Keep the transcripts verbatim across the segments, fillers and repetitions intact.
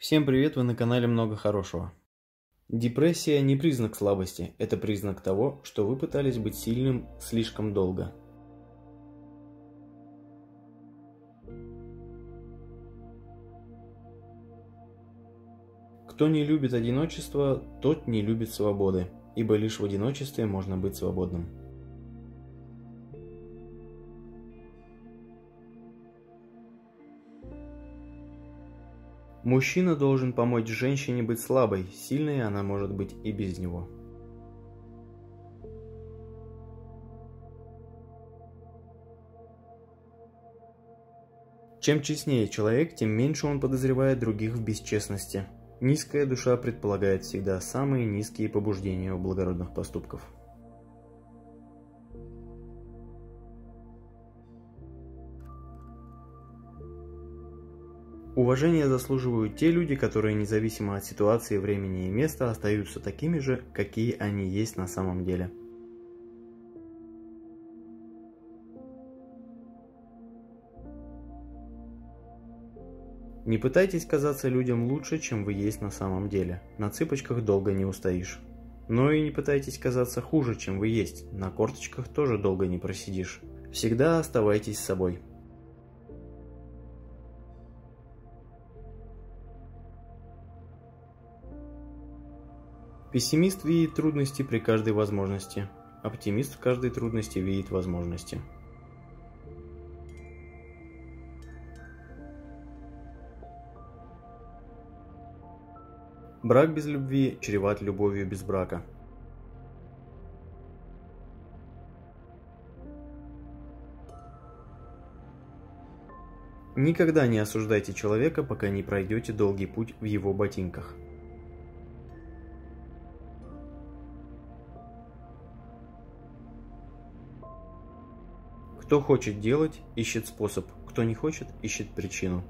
Всем привет, вы на канале Много Хорошего. Депрессия не признак слабости, это признак того, что вы пытались быть сильным слишком долго. Кто не любит одиночество, тот не любит свободы, ибо лишь в одиночестве можно быть свободным. Мужчина должен помочь женщине быть слабой, сильной она может быть и без него. Чем честнее человек, тем меньше он подозревает других в бесчестности. Низкая душа предполагает всегда самые низкие побуждения у благородных поступков. Уважение заслуживают те люди, которые независимо от ситуации, времени и места остаются такими же, какие они есть на самом деле. Не пытайтесь казаться людям лучше, чем вы есть на самом деле. На цыпочках долго не устоишь. Но и не пытайтесь казаться хуже, чем вы есть. На корточках тоже долго не просидишь. Всегда оставайтесь собой. Пессимист видит трудности при каждой возможности. Оптимист в каждой трудности видит возможности. Брак без любви чреват любовью без брака. Никогда не осуждайте человека, пока не пройдете долгий путь в его ботинках. Кто хочет делать, ищет способ, кто не хочет, ищет причину.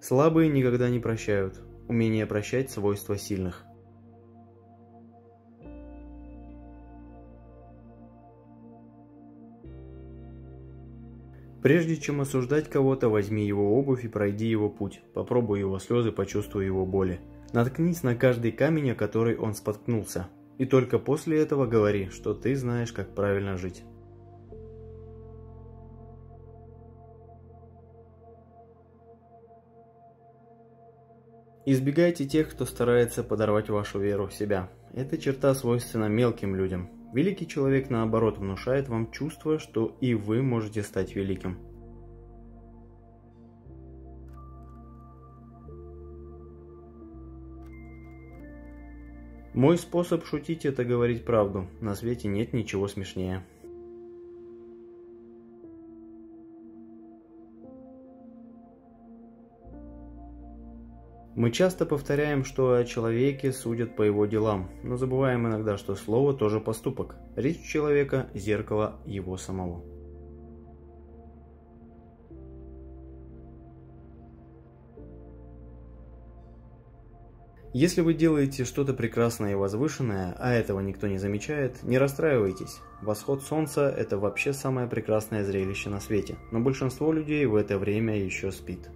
Слабые никогда не прощают. Умение прощать – свойство сильных. Прежде чем осуждать кого-то, возьми его обувь и пройди его путь. Попробуй его слезы, почувствуй его боли. Наткнись на каждый камень, о который он споткнулся. И только после этого говори, что ты знаешь, как правильно жить. Избегайте тех, кто старается подорвать вашу веру в себя. Эта черта свойственна мелким людям. Великий человек, наоборот, внушает вам чувство, что и вы можете стать великим. Мой способ шутить – это говорить правду. На свете нет ничего смешнее. Мы часто повторяем, что о человеке судят по его делам, но забываем иногда, что слово тоже поступок. Речь человека – зеркало его самого. Если вы делаете что-то прекрасное и возвышенное, а этого никто не замечает, не расстраивайтесь. Восход солнца – это вообще самое прекрасное зрелище на свете, но большинство людей в это время еще спит.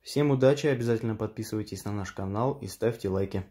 Всем удачи, обязательно подписывайтесь на наш канал и ставьте лайки.